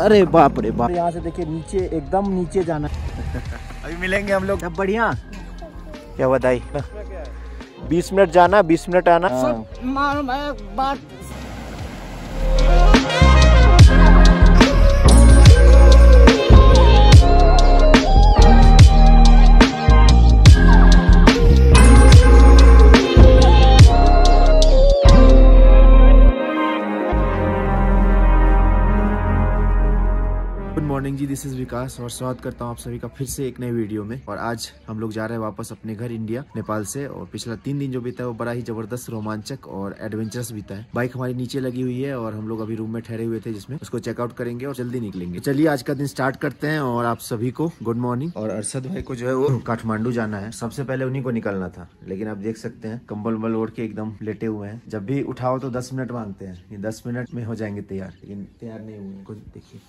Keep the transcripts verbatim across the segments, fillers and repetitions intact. अरे बाप रे बाप, यहाँ से देखिए नीचे, एकदम नीचे जाना। अभी मिलेंगे हम लोग। बढ़िया, क्या बताई, बीस मिनट जाना बीस मिनट आना। बात मॉर्निंग जी, दिस इज विकास और स्वागत करता हूँ आप सभी का फिर से एक नए वीडियो में। और आज हम लोग जा रहे हैं वापस अपने घर इंडिया, नेपाल से। और पिछला तीन दिन जो बीता है वो बड़ा ही जबरदस्त, रोमांचक और एडवेंचरस बीता है। बाइक हमारी नीचे लगी हुई है और हम लोग अभी रूम में ठहरे हुए थे, जिसमें उसको चेकआउट करेंगे और जल्दी निकलेंगे। तो चलिए आज का दिन स्टार्ट करते हैं। और आप सभी को गुड मॉर्निंग। और अरशद भाई को जो है वो काठमांडू जाना है, सबसे पहले उन्हीं को निकलना था, लेकिन आप देख सकते हैं कम्बल उम्बल ओढ़ के एकदम लेटे हुए हैं। जब भी उठाओ तो दस मिनट मांगते हैं, दस मिनट में हो जाएंगे तैयार, लेकिन तैयार नहीं हुए। कुछ देखिए,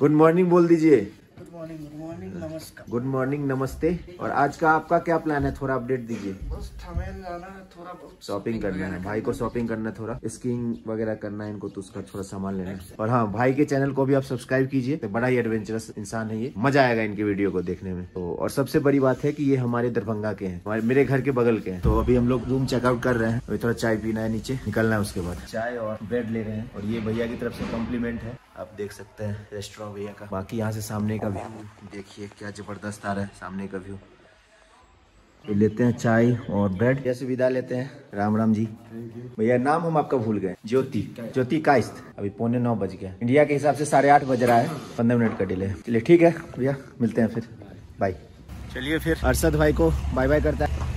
गुड मॉर्निंग बोल दीजिए। गुड मॉर्निंग, गुड मॉर्निंग, नमस्कार। गुड मॉर्निंग, नमस्ते। और आज का आपका क्या प्लान है, थोड़ा अपडेट दीजिए। बस ठमेल जाना है, थोड़ा शॉपिंग करना है, भाई को शॉपिंग करना है, थोड़ा स्कीइंग वगैरह करना है इनको, तो उसका थोड़ा सामान लेना है। और हाँ, भाई के चैनल को भी आप सब्सक्राइब कीजिए, तो बड़ा ही एडवेंचरस इंसान है ये, मजा आएगा इनके वीडियो को देखने में। तो और सबसे बड़ी बात है कि ये हमारे दरभंगा के हैं, मेरे घर के बगल के हैं। तो अभी हम लोग रूम चेकआउट कर रहे हैं, अभी थोड़ा चाय पीना है, नीचे निकलना है, उसके बाद चाय और ब्रेड ले रहे हैं। और ये भैया की तरफ से कॉम्प्लीमेंट है, आप देख सकते हैं रेस्टोरेंट भैया का। बाकी यहाँ से सामने का व्यू देखिए, क्या जबरदस्त आ रहा है सामने का व्यू। तो लेते हैं चाय और ब्रेड, जैसे विदा लेते हैं। राम राम जी। भैया नाम हम आपका भूल गए, ज्योति, ज्योति कायस्थ। अभी पौने नौ बज गए इंडिया के हिसाब से, साढ़े आठ बज रहा है, पंद्रह मिनट का डिले है। चलिए ठीक है भैया, मिलते हैं फिर, बाय। चलिए फिर अरशद भाई को बाय बाय करता है।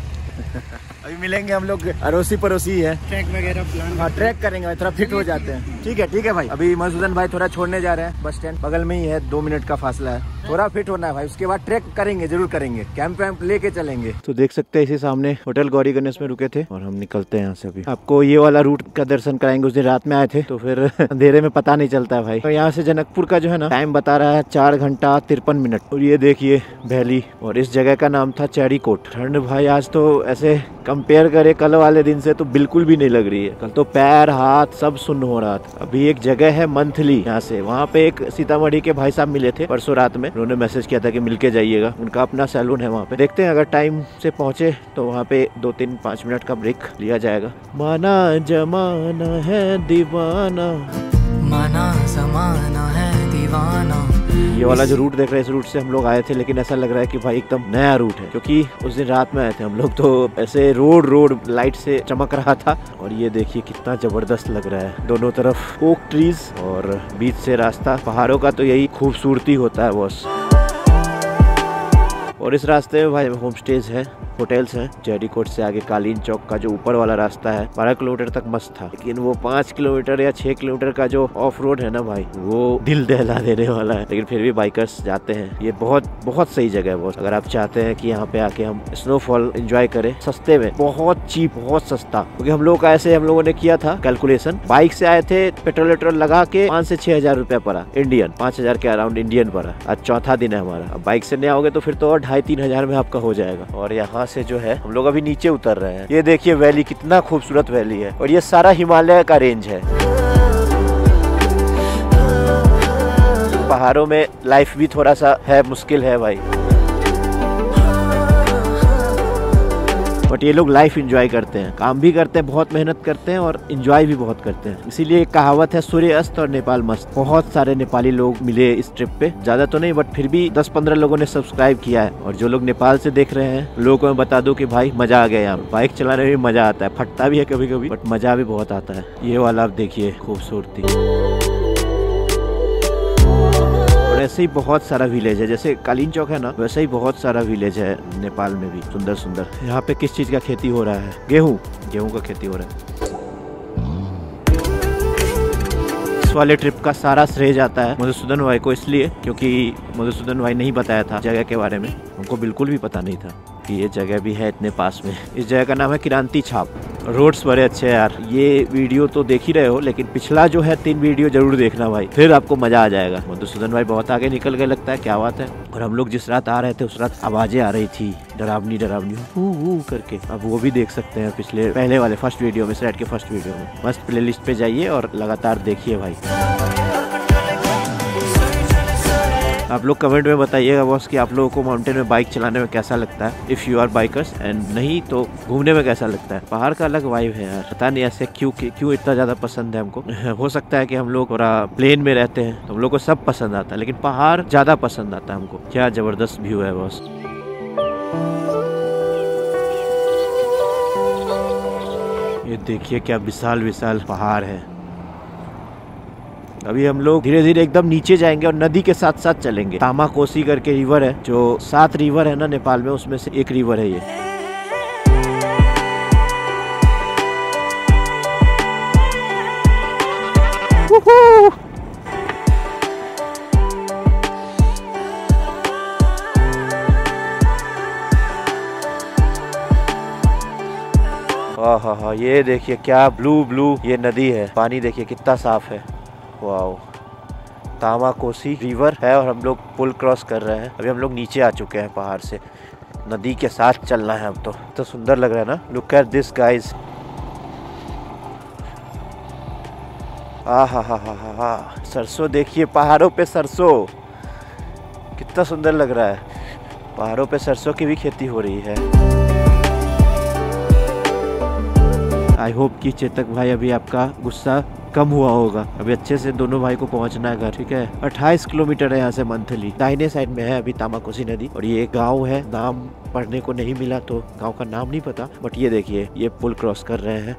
अभी मिलेंगे हम लोग, अड़ोसी पड़ोसी है, ट्रैक वगैरह प्लान। हाँ, ट्रैक करेंगे, थोड़ा फिट हो जाते हैं। ठीक है ठीक है भाई। अभी मधुसूदन भाई थोड़ा छोड़ने जा रहे हैं, बस स्टैंड बगल में ही है, दो मिनट का फासला है। थोड़ा फिट होना है भाई, उसके बाद ट्रैक करेंगे, जरूर करेंगे, कैंप वैम्प लेके चलेंगे। तो देख सकते हैं इसी सामने होटल गौरी गणेश में रुके थे और हम निकलते हैं यहाँ से। अभी आपको ये वाला रूट का दर्शन कराएंगे, उस दिन रात में आए थे तो फिर अंधेरे में पता नहीं चलता है भाई। तो यहाँ से जनकपुर का जो है ना टाइम बता रहा है चार घंटा तिरपन मिनट। और ये देखिए वैली, और इस जगह का नाम था चैरीकोट। ठंड भाई आज तो ऐसे कंपेयर करे कल वाले दिन से तो बिल्कुल भी नहीं लग रही है। कल तो पैर हाथ सब सुन्न हो रहा था। अभी एक जगह है मंथली, यहाँ से वहाँ पे एक सीतामढ़ी के भाई साहब मिले थे परसों रात में, उन्होंने मैसेज किया था कि मिलके जाइएगा, उनका अपना सैलून है वहाँ पे। देखते हैं अगर टाइम से पहुँचे तो वहाँ पे दो तीन पाँच मिनट का ब्रेक लिया जाएगा। माना जमाना है दीवाना, माना जमाना है दीवाना। ये वाला जो रूट देख रहे हैं, इस रूट से हम लोग आए थे, लेकिन ऐसा लग रहा है कि भाई एकदम नया रूट है, क्योंकि उस दिन रात में आए थे हम लोग तो ऐसे रोड रोड लाइट से चमक रहा था। और ये देखिए कितना जबरदस्त लग रहा है, दोनों तरफ ओक ट्रीज और बीच से रास्ता। पहाड़ों का तो यही खूबसूरती होता है बॉस। और इस रास्ते में भाई होम स्टेज है, होटल्स हैं। चेरीकोट से आगे कालीन चौक का जो ऊपर वाला रास्ता है बारह किलोमीटर तक मस्त था, लेकिन वो पाँच किलोमीटर या छह किलोमीटर का जो ऑफ रोड है ना भाई, वो दिल दहला देने वाला है। लेकिन फिर भी बाइकर्स जाते हैं, ये बहुत बहुत सही जगह है बहुत। अगर आप चाहते हैं कि यहाँ पे आके हम स्नोफॉल एंजॉय करें सस्ते में, बहुत चीप, बहुत सस्ता, क्योंकि हम लोग ऐसे हम लोगों ने किया था कैलकुलेशन, बाइक से आए थे, पेट्रोल वेट्रोल लगा के पाँच से छह हजार रुपया पड़ा इंडियन, पाँच हजार के अराउंड इंडियन पड़ा। आज चौथा दिन है हमारा। अब बाइक से नहीं आओगे तो फिर तो और ढाई तीन हजार में आपका हो जाएगा। और यहाँ से जो है हम लोग अभी नीचे उतर रहे हैं, ये देखिए वैली, कितना खूबसूरत वैली है। और ये सारा हिमालय का रेंज है। पहाड़ों में लाइफ भी थोड़ा सा है, मुश्किल है भाई, बट ये लोग लाइफ एंजॉय करते हैं, काम भी करते हैं, बहुत मेहनत करते हैं और एंजॉय भी बहुत करते हैं। इसीलिए एक कहावत है, सूर्य अस्त और नेपाल मस्त। बहुत सारे नेपाली लोग मिले इस ट्रिप पे, ज्यादा तो नहीं बट फिर भी दस पंद्रह लोगों ने सब्सक्राइब किया है। और जो लोग नेपाल से देख रहे हैं, लोगों को मैं बता दूं कि भाई मजा आ गया यहाँ, बाइक चलाने में मजा आता है, फटता भी है कभी कभी बट मजा भी बहुत आता है। ये वाला आप देखिए खूबसूरती। वैसे ही बहुत सारा विलेज है, जैसे कालीन चौक है ना, वैसे ही बहुत सारा विलेज है नेपाल में भी, सुंदर सुंदर। यहाँ पे किस चीज का खेती हो रहा है, गेहूँ, गेहूँ का खेती हो रहा है। इस वाले ट्रिप का सारा श्रेय जाता है मधुसूदन भाई को, इसलिए क्योंकि मधुसूदन भाई नहीं बताया था जगह के बारे में, उनको बिल्कुल भी पता नहीं था कि ये जगह भी है इतने पास में। इस जगह का नाम है किरांति छाव। रोड्स बड़े अच्छे हैं यार, ये वीडियो तो देख ही रहे हो, लेकिन पिछला जो है तीन वीडियो जरूर देखना भाई, फिर आपको मजा आ जाएगा। मधुसूदन भाई बहुत आगे निकल गए लगता है, क्या बात है। और हम लोग जिस रात आ रहे थे उस रात आवाजें आ रही थी डरावनी डरावनी हू हू करके, अब वो भी देख सकते हैं पिछले पहले वाले फर्स्ट वीडियो में, इस रात के फर्स्ट वीडियो में। मस्त प्ले लिस्ट पे जाइए और लगातार देखिए भाई। आप लोग कमेंट में बताइएगा बॉस कि आप लोगों को माउंटेन में बाइक चलाने में कैसा लगता है, if you are bikers, and नहीं तो घूमने में कैसा लगता है। पहाड़ का अलग वाइब है यार, पता नहीं ऐसे क्यों क्यों इतना ज़्यादा पसंद है हमको। हो सकता है कि हम लोग थोड़ा प्लेन में रहते हैं तो हम लोग को सब पसंद आता है, लेकिन पहाड़ ज़्यादा पसंद आता है हमको। क्या ज़बरदस्त व्यू है बॉस। ये देखिए क्या विशाल विशाल पहाड़ है। अभी हम लोग धीरे धीरे एकदम नीचे जाएंगे और नदी के साथ साथ चलेंगे। तामा कोसी करके रिवर है, जो सात रिवर है ना नेपाल में, उसमें से एक रिवर है ये। हाँ हाँ हाँ, ये देखिए क्या ब्लू ब्लू ये नदी है, पानी देखिए कितना साफ है। वाह, तामा कोसी रिवर है और हम लोग पुल क्रॉस कर रहे हैं। अभी हम लोग नीचे आ चुके हैं पहाड़ से, नदी के साथ चलना है अब तो। तो सुंदर लग रहा है ना, लुक एट दिस गाइस। आ हा हा हा हा हा, सरसों देखिए, पहाड़ों पे सरसों कितना सुंदर लग रहा है। पहाड़ों पे सरसों की भी खेती हो रही है। आई होप कि चेतक भाई अभी आपका गुस्सा कम हुआ होगा। अभी अच्छे से दोनों भाई को पहुंचना है घर, ठीक है। अट्ठाईस किलोमीटर है यहाँ से मंथली, दाहिने साइड में है अभी तामाकोसी नदी। और ये एक गांव है, नाम पढ़ने को नहीं मिला तो गांव का नाम नहीं पता, बट ये देखिए ये पुल क्रॉस कर रहे हैं।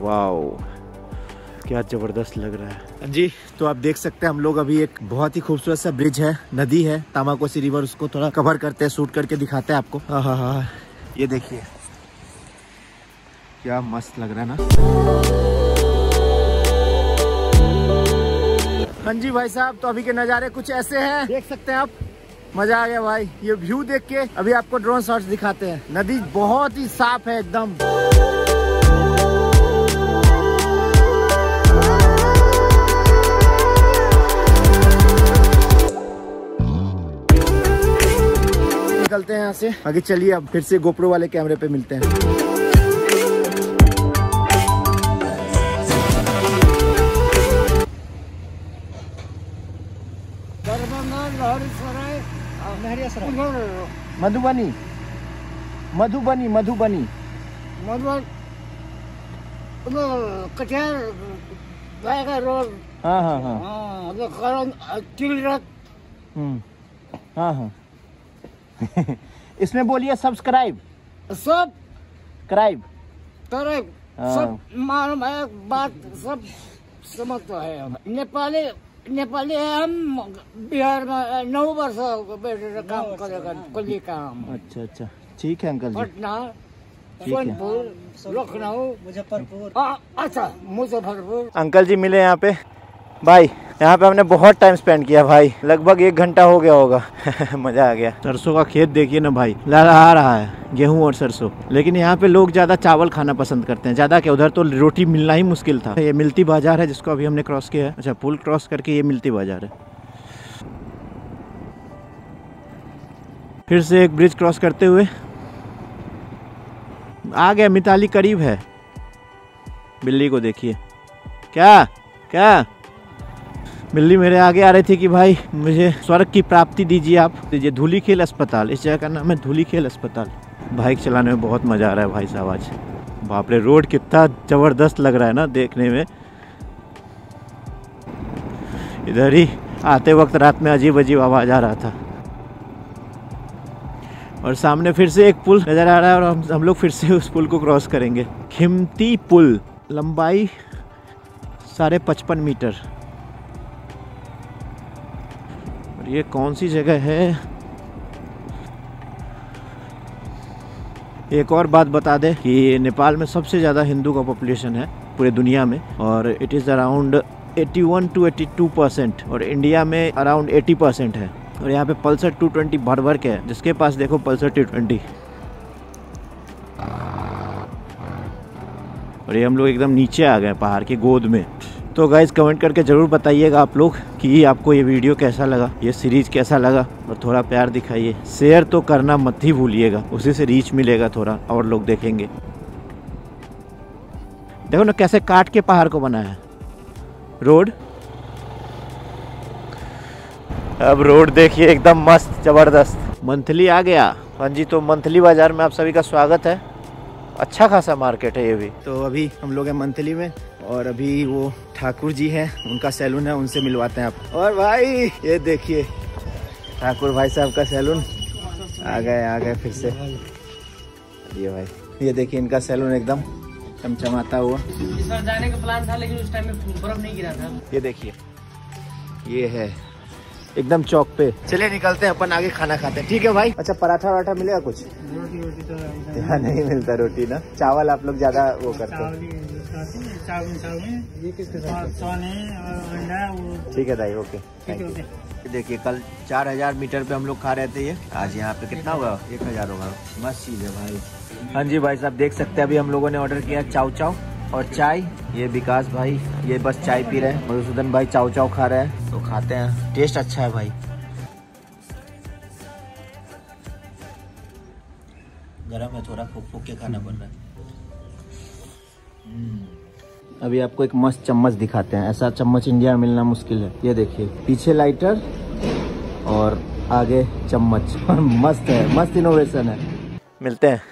वाह, क्या जबरदस्त लग रहा है जी। तो आप देख सकते हैं हम लोग अभी एक बहुत ही खूबसूरत सा ब्रिज है, नदी है, तामाकोसी रिवर, उसको थोड़ा कवर करते हैं, शूट करके दिखाते हैं आपको। हाँ हाँ हाँ, ये देखिए क्या मस्त लग रहा है ना। हाँ जी भाई साहब, तो अभी के नज़ारे कुछ ऐसे हैं, देख सकते हैं आप। मजा आ गया भाई ये व्यू देख के। अभी आपको ड्रोन शॉट्स दिखाते हैं। नदी बहुत ही साफ है एकदम। निकलते हैं यहाँ से आगे, चलिए अब फिर से गोप्रो वाले कैमरे पे मिलते हैं। मधुबनी मधुबनी मधुबनी रोड। हाँ हाँ हाँ हाँ हाँ इसमें बोलिए सब्सक्राइब सब क्राइब क्राइब सब मालूम है बात, सब समझता है। नेपाली नेपाली हम बिहार में नौ वर्ष बैठे काम करेगा कुली काम। अच्छा अच्छा, ठीक है अंकल जी। पटना, सोनपुर, लखनऊ, मुजफ्फरपुर। अच्छा मुजफ्फरपुर। अंकल जी मिले यहाँ पे भाई, यहाँ पे हमने बहुत टाइम स्पेंड किया भाई, लगभग एक घंटा हो गया होगा। मजा आ गया। सरसों का खेत देखिए ना भाई, लहरा रहा है गेहूं और सरसों। लेकिन यहाँ पे लोग ज्यादा चावल खाना पसंद करते हैं, ज्यादा क्या, उधर तो रोटी मिलना ही मुश्किल था। ये मिलती बाजार है जिसको अभी हमने क्रॉस किया है। अच्छा, पुल क्रॉस करके ये मिलती बाजार है। फिर से एक ब्रिज क्रॉस करते हुए आ गया, मिताली करीब है। बिल्ली को देखिए, क्या क्या बिल्ली मेरे आगे आ रही थी कि भाई मुझे स्वर्ग की प्राप्ति दीजिए आप। ये धूली खेल अस्पताल, इस जगह का नाम है धूली खेल अस्पताल। बाइक चलाने में बहुत मज़ा आ रहा है भाई साहब आज। बाप रे, रोड कितना ज़बरदस्त लग रहा है ना देखने में। इधर ही आते वक्त रात में अजीब अजीब आवाज़ आ रहा था। और सामने फिर से एक पुल नज़र आ रहा है और हम हम लोग फिर से उस पुल को क्रॉस करेंगे। खिमती पुल, लंबाई साढ़े पचपन मीटर। ये कौन सी जगह है? एक और बात बता दें कि नेपाल में सबसे ज़्यादा हिंदू का पॉपुलेशन है पूरे दुनिया में, और it is around eighty one two eighty two percent, और इंडिया में अराउंड एटी परसेंट है। और यहाँ पे पल्सर टू ट्वेंटी भर भर के है, जिसके पास देखो पल्सर टू ट्वेंटी। और ये हम लोग एकदम नीचे आ गए पहाड़ की गोद में। तो गाइज कमेंट करके ज़रूर बताइएगा आप लोग कि आपको ये वीडियो कैसा लगा, ये सीरीज़ कैसा लगा। और थोड़ा प्यार दिखाइए, शेयर तो करना मत ही भूलिएगा, उसी से रीच मिलेगा थोड़ा, और लोग देखेंगे। देखो ना कैसे काट के पहाड़ को बनाया है रोड। अब रोड देखिए एकदम मस्त ज़बरदस्त। मंथली आ गया। हाँ जी, तो मंथली बाज़ार में आप सभी का स्वागत है। अच्छा खासा मार्केट है ये भी। तो अभी हम लोग हैं मंथली में और अभी वो ठाकुर जी हैं, उनका सैलून है, उनसे मिलवाते हैं आप। और भाई ये देखिए ठाकुर भाई साहब का सैलून। आ गए आ गए फिर से ये भाई, ये देखिए इनका सैलून एकदम चमचमाता हुआ। इस बार जाने का प्लान था लेकिन उस टाइम में बर्फ नहीं गिरा था। ये देखिए ये है एकदम चौक पे। चलिए निकलते हैं अपन, आगे खाना खाते हैं। ठीक है भाई। अच्छा पराठा वराठा मिलेगा कुछ? रोटी रोटी तो यहाँ नहीं मिलता। रोटी ना, चावल आप लोग ज्यादा वो करते हैं। ठीक है भाई, ओके। देखिए कल चार हजार मीटर पे हम लोग खा रहे थे ये, आज यहाँ पे कितना होगा? एक हजार होगा। मस्त चीज है भाई। हाँ जी भाई साहब, देख सकते हैं अभी हम लोगों ने ऑर्डर किया चाव चाव और चाय। ये विकास भाई ये बस चाय पी रहे हैं, मधुसूदन भाई चाव चाव खा रहे हैं। तो खाते हैं, टेस्ट अच्छा है भाई। गरम है थोड़ा, फूक फूक के खाना बन रहा है। अभी आपको एक मस्त चम्मच दिखाते हैं। ऐसा चम्मच इंडिया में मिलना मुश्किल है। ये देखिए पीछे लाइटर और आगे चम्मच। मस्त है, मस्त इनोवेशन है। मिलते हैं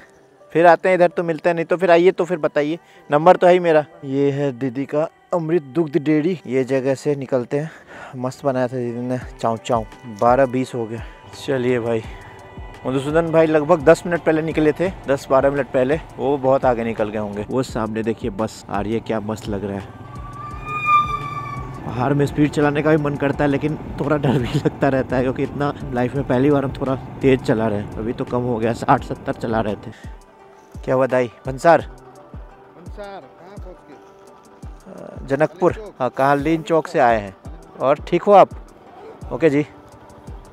फिर, आते हैं इधर तो मिलते हैं, नहीं तो फिर आइए तो फिर बताइए। नंबर तो है ही मेरा। ये है दीदी का अमृत दुग्ध डेयरी। ये जगह से निकलते हैं। मस्त बनाया था दीदी ने चाव चाव। बारह बीस हो गया। चलिए भाई, मधुसूदन भाई लगभग दस मिनट पहले निकले थे, दस बारह मिनट पहले। वो बहुत आगे निकल गए होंगे। वो सामने देखिए बस आ रही है, क्या मस्त लग रहा है। पहाड़ में स्पीड चलाने का भी मन करता है लेकिन थोड़ा डर भी लगता रहता है क्योंकि इतना लाइफ में पहली बार हम थोड़ा तेज़ चला रहे हैं। अभी तो कम हो गया, साठ सत्तर चला रहे थे। क्या हुआ दाई? भंसार भंसार कहाँ पहुँच गए? जनकपुर। हाँ, कालीन चौक से आए हैं। और ठीक हो आप? ओके जी,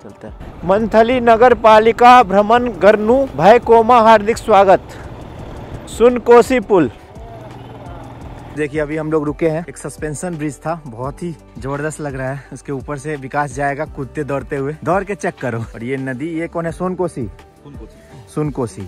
चलते हैं। मंथली नगर पालिका भ्रमण गरनु भय कोमा हार्दिक स्वागत। सुन कोसी पुल। देखिए अभी हम लोग रुके हैं, एक सस्पेंशन ब्रिज था, बहुत ही जबरदस्त लग रहा है। उसके ऊपर से विकास जाएगा कूदते दौड़ते हुए। दौड़ के चेक करो। और ये नदी, ये कौन है? सोन कोसी। सुन कोसी।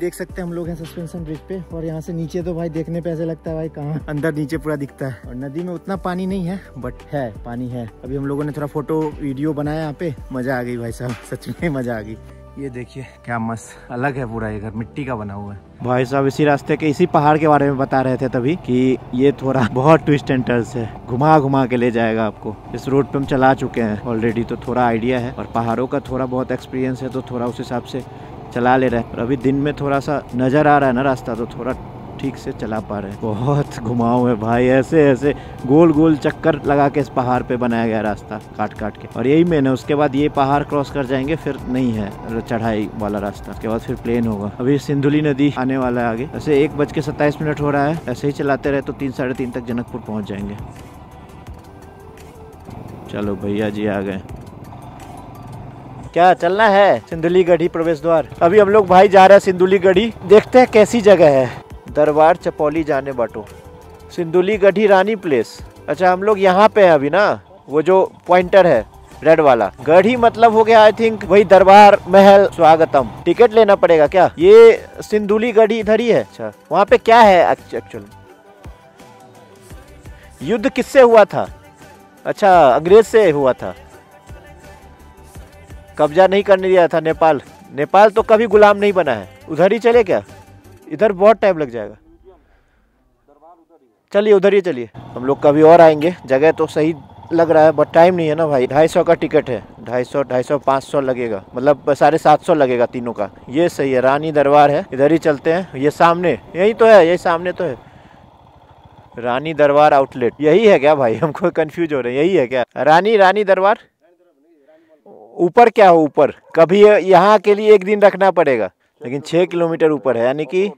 देख सकते हैं हम लोग हैं सस्पेंशन ब्रिज पे। और यहाँ से नीचे तो भाई देखने पे ऐसे लगता है भाई कहाँ अंदर नीचे पूरा दिखता है। और नदी में उतना पानी नहीं है बट है, पानी है। अभी हम लोगों ने थोड़ा फोटो वीडियो बनाया यहाँ पे। मजा आ गई भाई साहब, सच में मजा आ गई। ये देखिए क्या मस्त अलग है पूरा ये घर, मिट्टी का बना हुआ है। भाई साहब इसी रास्ते के, इसी पहाड़ के बारे में बता रहे थे तभी कि ये थोड़ा बहुत ट्विस्ट एंड टर्न्स है, घुमा घुमा के ले जाएगा आपको। इस रोड पे हम चला चुके हैं ऑलरेडी तो थोड़ा आइडिया है, और पहाड़ों का थोड़ा बहुत एक्सपीरियंस है तो थोड़ा उस हिसाब से चला ले रहे हैं। और अभी दिन में थोड़ा सा नज़र आ रहा है ना रास्ता, तो थोड़ा ठीक से चला पा रहे हैं। बहुत घुमाव है भाई, ऐसे ऐसे गोल गोल चक्कर लगा के इस पहाड़ पे बनाया गया रास्ता काट काट के। और यही मैंने उसके बाद ये पहाड़ क्रॉस कर जाएंगे फिर नहीं है चढ़ाई वाला रास्ता, उसके बाद फिर प्लेन होगा। अभी सिंधुली नदी आने वाला है आगे। ऐसे एक बज के सत्ताईस मिनट हो रहा है, ऐसे ही चलाते रहे तो तीन साढ़े तीन तक जनकपुर पहुँच जाएंगे। चलो भैया जी आ गए। क्या चलना है? सिंधुली गढ़ी प्रवेश द्वार। अभी हम लोग भाई जा रहे हैं सिंधुली गढ़ी, देखते हैं कैसी जगह है। दरबार चपौली जाने बाटो सिंधुली गढ़ी रानी प्लेस। अच्छा हम लोग यहाँ पे हैं अभी ना, वो जो पॉइंटर है रेड वाला, गढ़ी मतलब हो गया आई थिंक वही दरबार महल स्वागतम। टिकट लेना पड़ेगा क्या? ये सिंधुली गढ़ी इधर ही है। अच्छा वहाँ पे क्या है एक्चुअली? युद्ध किससे हुआ था? अच्छा अंग्रेज से हुआ था, कब्जा नहीं करने दिया था नेपाल। नेपाल तो कभी गुलाम नहीं बना है। उधर ही चले क्या? इधर बहुत टाइम लग जाएगा। चलिए उधर ही चलिए, हम लोग कभी और आएंगे। जगह तो सही लग रहा है बट टाइम नहीं है ना भाई। ढाई सौ का टिकट है, ढाई सौ ढाई सौ पाँच सौ लगेगा, मतलब साढ़े सात सौ लगेगा तीनों का। ये सही है, रानी दरबार है, इधर ही चलते हैं। ये सामने यही तो है, यही सामने तो है रानी दरबार आउटलेट। यही है क्या भाई? हमको कन्फ्यूज हो रहे हैं, यही है क्या रानी रानी दरबार? ऊपर क्या हो ऊपर? कभी यहाँ के लिए एक दिन रखना पड़ेगा लेकिन छः किलोमीटर ऊपर है, यानी कि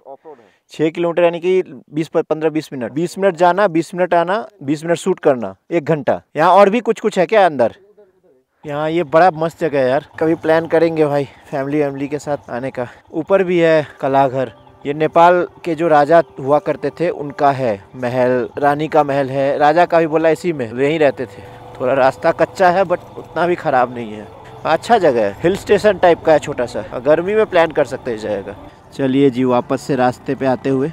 छः किलोमीटर यानी कि बीस पंद्रह बीस मिनट बीस मिनट जाना, बीस मिनट आना, बीस मिनट शूट करना, एक घंटा। यहाँ और भी कुछ कुछ है क्या अंदर? यहाँ ये बड़ा मस्त जगह है यार, कभी प्लान करेंगे भाई फैमिली वैमिली के साथ आने का। ऊपर भी है कलाघर, ये नेपाल के जो राजा हुआ करते थे उनका है महल, रानी का महल है, राजा का भी बोला इसी में यहीं रहते थे। थोड़ा रास्ता कच्चा है बट उतना भी खराब नहीं है, अच्छा जगह है, हिल स्टेशन टाइप का है छोटा सा। गर्मी में प्लान कर सकते हैं इस जगह का। चलिए जी वापस से रास्ते पे आते हुए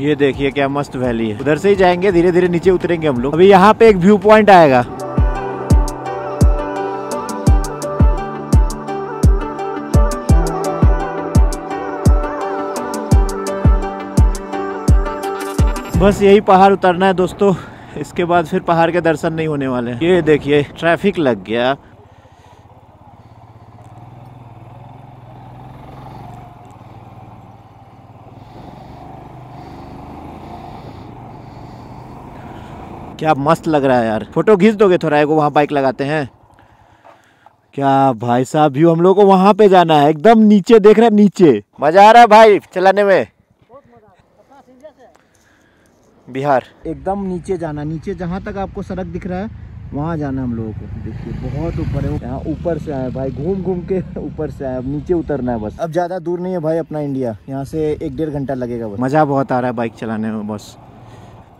ये देखिए क्या मस्त वैली है, उधर से ही जाएंगे, धीरे धीरे नीचे उतरेंगे हम लोग। अभी यहाँ पे एक व्यू पॉइंट आएगा। बस यही पहाड़ उतरना है दोस्तों, इसके बाद फिर पहाड़ के दर्शन नहीं होने वाले। ये देखिए ट्रैफिक लग गया। क्या मस्त लग रहा है यार, फोटो खींच दोगे थोड़ा? एक वहाँ बाइक लगाते हैं क्या भाई साहब, व्यू हम लोग को वहाँ पे जाना है, एकदम नीचे देख रहे हैं, नीचे मजा आ रहा है भाई चलाने में। बिहार एकदम नीचे जाना, नीचे जहाँ तक आपको सड़क दिख रहा है वहाँ जाना हम लोगों को। देखिए बहुत ऊपर है, यहाँ ऊपर से आया भाई, घूम घूम के ऊपर से आया, नीचे उतरना है बस। अब ज़्यादा दूर नहीं है भाई अपना इंडिया, यहाँ से एक डेढ़ घंटा लगेगा बस। मज़ा बहुत आ रहा है बाइक चलाने में बस।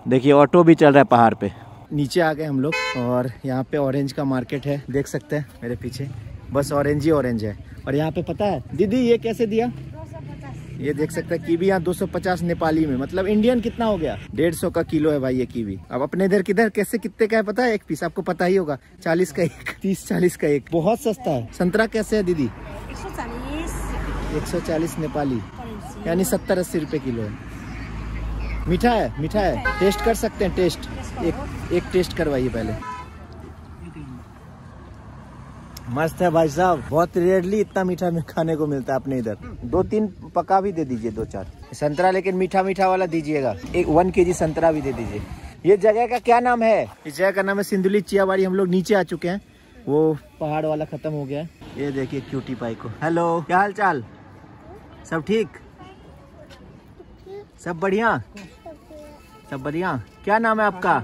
देखिए ऑटो भी चल रहा है पहाड़ पे। नीचे आ गए हम लोग और यहाँ पे ऑरेंज का मार्केट है, देख सकते हैं मेरे पीछे, बस ऑरेंज ही ऑरेंज है। और यहाँ पे पता है दीदी ये कैसे दिया? ये देख सकते हैं कीवी यहाँ दो सौ पचास नेपाली में, मतलब इंडियन कितना हो गया, डेढ़ सौ का किलो है भाई ये कीवी। अब अपने इधर किधर कैसे कितने का है पता है एक पीस? आपको पता ही होगा, चालीस का एक, तीस चालीस का एक, बहुत सस्ता है। संतरा कैसे है दीदी? एक सौ चालीस नेपाली, यानी सत्तर अस्सी रुपए किलो है। मीठा है, मीठा है, टेस्ट कर सकते हैं, टेस्ट एक एक टेस्ट करवाइए पहले। मस्त है भाई साहब, बहुत रेयरली इतना मीठा में खाने को मिलता है अपने इधर। दो तीन पका भी दे दीजिए, दो चार संतरा, लेकिन मीठा मीठा वाला दीजिएगा। एक वन केजी संतरा भी दे दीजिए। ये जगह का क्या नाम है? इस जगह का नाम है सिंधुली चिया बारी। हम लोग नीचे आ चुके हैं, वो पहाड़ वाला खत्म हो गया है। ये देखिए क्यूटी भाई को, हेलो क्या हाल चाल, सब ठीक, सब बढ़िया, सब बढ़िया। क्या नाम है आपका?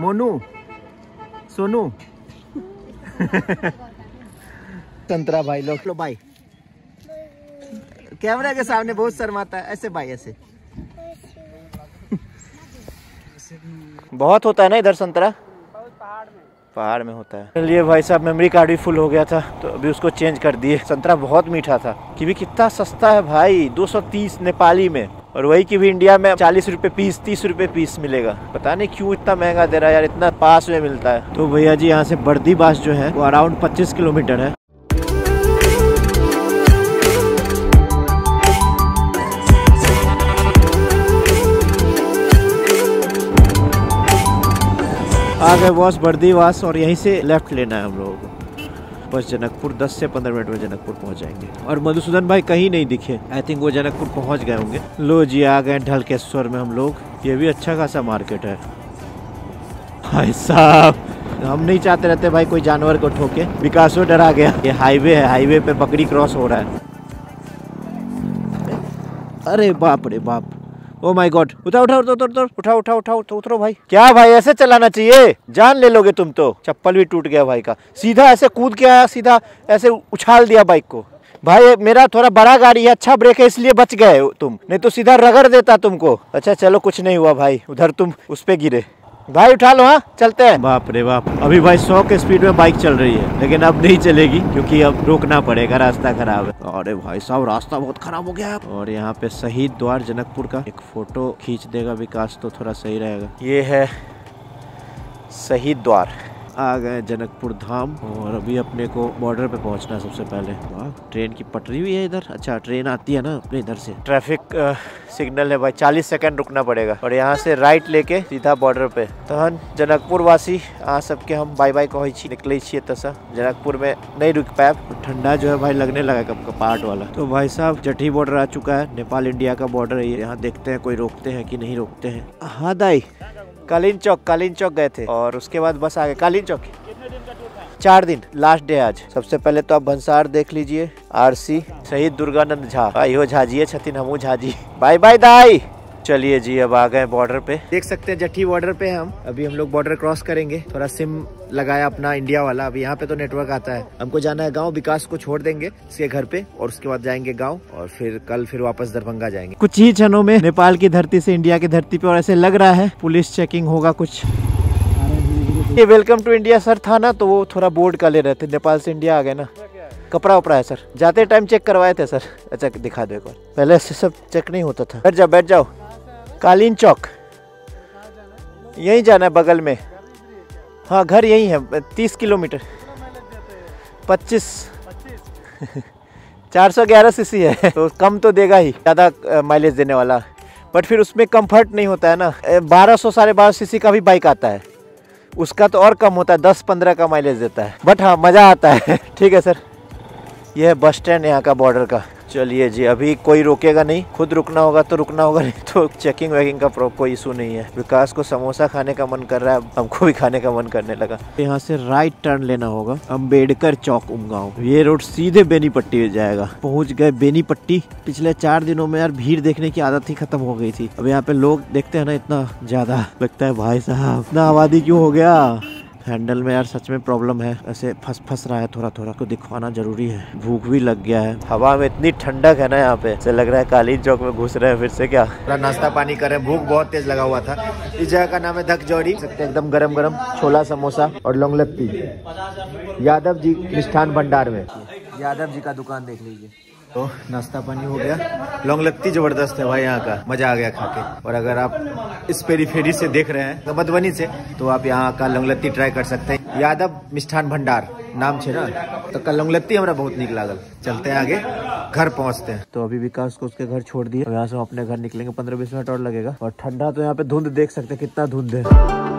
मोनू, सोनू संतरा भाई लोग लो भाई, कैमरा के सामने बहुत शर्माता है ऐसे भाई, ऐसे बहुत होता है ना इधर संतरा, पहाड़ में होता है। चलिए भाई साहब मेमोरी कार्ड भी फुल हो गया था तो अभी उसको चेंज कर दिए। संतरा बहुत मीठा था, कीवी कितना सस्ता है भाई, दो सौ तीस नेपाली में, और वही कीवी इंडिया में चालीस रुपए पीस, तीस रुपए पीस मिलेगा। पता नहीं क्यों इतना महंगा दे रहा है यार, इतना पास में मिलता है। तो भैया जी यहाँ से बर्दीबास जो है वो अराउंड पच्चीस किलोमीटर है। आ गए बॉस बर्दीवास, और यहीं से लेफ्ट लेना है हम लोगों को बस जनकपुर। दस से पंद्रह मिनट में जनकपुर पहुंच जाएंगे। और मधुसूदन भाई कहीं नहीं दिखे, आई थिंक वो जनकपुर पहुंच गए होंगे। लो जी आ गए ढलकेश्वर में हम लोग, ये भी अच्छा खासा मार्केट है भाई साहब। हम नहीं चाहते रहते भाई कोई जानवर को ठोके, विकास वो डरा गया। ये हाईवे है, हाईवे पे बकरी क्रॉस हो रहा है। अरे बाप रे बाप, ओ माय गॉड, उठा उठा उठा उठा उठा उठा उठा उठा उठा उतरो भाई। क्या भाई ऐसे चलाना चाहिए, जान ले लोगे तुम तो। चप्पल भी टूट गया भाई का, सीधा ऐसे कूद के आया, सीधा ऐसे उछाल दिया बाइक को। भाई मेरा थोड़ा बड़ा गाड़ी है, अच्छा ब्रेक है इसलिए बच गए तुम, नहीं तो सीधा रगड़ देता तुमको। अच्छा चलो कुछ नहीं हुआ भाई, उधर तुम उस पे गिरे भाई, उठा लो। हाँ चलते हैं। बाप रे बाप, अभी भाई सौ के स्पीड में बाइक चल रही है, लेकिन अब नहीं चलेगी क्योंकि अब रोकना पड़ेगा, रास्ता खराब है। अरे भाई साहब रास्ता बहुत खराब हो गया है। और यहाँ पे शहीद द्वार जनकपुर का एक फोटो खींच देगा विकास तो थोड़ा सही रहेगा। ये है शहीद द्वार। आ गए जनकपुर धाम, और अभी अपने को बॉर्डर पे पहुँचना है सबसे पहले। वाह ट्रेन की पटरी भी है इधर, अच्छा ट्रेन आती है ना अपने इधर से। ट्रैफिक आ, सिग्नल है भाई, चालीस सेकंड रुकना पड़ेगा, और यहाँ से राइट लेके सीधा बॉर्डर पे। तहन जनकपुर वासी आ सबके हम बाय बाय कहै छी, निकलै छी एतसँ। जनकपुर में नहीं रुक पायब, ठंडा जो है भाई लगने लगा कब कपाट वाला। तो भाई साहब जठी बॉर्डर आ चुका है, नेपाल इंडिया का बॉर्डर है। यहाँ देखते हैं कोई रोकते हैं कि नहीं रोकते हैं। हाँ दाई कालीन चौक, कालीन चौक गए थे और उसके बाद बस आ गए कालीन चौक। कितने दिन का टूर था? चार दिन, लास्ट डे आज। सबसे पहले तो आप भंसार देख लीजिए, आरसी, शहीद दुर्गानंद झा, आइयो झाजिए छतिन हमू झाजी, बाय बाय दाई। चलिए जी अब आ गए बॉर्डर पे, देख सकते हैं जठी बॉर्डर पे हम। अभी हम लोग बॉर्डर क्रॉस करेंगे, थोड़ा सिम लगाया अपना इंडिया वाला। अभी यहाँ पे तो नेटवर्क आता है, हमको जाना है गांव, विकास को छोड़ देंगे इसके घर पे और उसके बाद जाएंगे गांव, और फिर कल फिर वापस दरभंगा जाएंगे। कुछ ही क्षणों में नेपाल की धरती से इंडिया की धरती पे, और ऐसे लग रहा है पुलिस चेकिंग होगा कुछ। ये वेलकम टू इंडिया सर था ना, तो वो थोड़ा बोर्ड का ले रहे थे, नेपाल से इंडिया आ गए ना। कपड़ा उपड़ा है सर, जाते टाइम चेक करवाए थे सर। अच्छा दिखा दो एक बार, पहले से सब चेक नहीं होता था। बैठ जाओ बैठ जाओ। कालीन चौक यहीं जाना है बगल में। हाँ घर यहीं है, तीस किलोमीटर पच्चीस चार सौ ग्यारह सी सी है तो कम तो देगा ही, ज़्यादा माइलेज देने वाला, बट फिर उसमें कंफर्ट नहीं होता है ना। बारह सौ साढ़े बारह सी सी का भी बाइक आता है, उसका तो और कम होता है, दस पंद्रह का माइलेज देता है, बट हाँ मज़ा आता है। ठीक है सर, यह है बस स्टैंड यहाँ का बॉर्डर का। चलिए जी, अभी कोई रोकेगा नहीं, खुद रुकना होगा तो रुकना होगा, नहीं तो चेकिंग वैकिंग का कोई इशू नहीं है। विकास को समोसा खाने का मन कर रहा है, हमको भी खाने का मन करने लगा। यहाँ से राइट टर्न लेना होगा, अम्बेडकर चौक उमगांव। ये रोड सीधे बेनीपट्टी जाएगा। पहुँच गए बेनीपट्टी। पिछले चार दिनों में यार भीड़ देखने की आदत ही खत्म हो गई थी। अब यहाँ पे लोग देखते है ना इतना ज्यादा, लगता है भाई साहब इतना आबादी क्यों हो गया। हैंडल में यार सच में प्रॉब्लम है, ऐसे फंस फंस रहा है थोड़ा थोड़ा, को दिखवाना जरूरी है। भूख भी लग गया है, हवा में इतनी ठंडक है ना यहाँ पे, ऐसे लग रहा है कालीन चौक में घुस रहे हैं फिर से। क्या नाश्ता पानी कर रहे हैं, भूख बहुत तेज लगा हुआ था। इस जगह का नाम है धक जोड़ी। एकदम गरम गरम छोला समोसा और लौंग लत्ती, यादव जी मिष्ठान भंडार में। यादव जी का दुकान देख लीजिए। तो नाश्ता पानी हो गया, लौंग लत्ती जबरदस्त है भाई यहाँ का, मजा आ गया खा के। और अगर आप इस पेरीफेरी से देख रहे हैं मधुबनी से, तो आप यहाँ का लौंग लत्ती ट्राई कर सकते हैं। यादव मिष्ठान भंडार नाम छे ना, तो कल लौंग लत्ती हमरा बहुत नीक लागल। चलते हैं आगे, घर पहुँचते हैं। तो अभी विकास को उसके घर छोड़ दिए, यहाँ से हम अपने घर निकलेंगे, पंद्रह बीस मिनट और लगेगा। और ठंडा तो यहाँ पे धुंध देख सकते हैं, कितना धुंध है।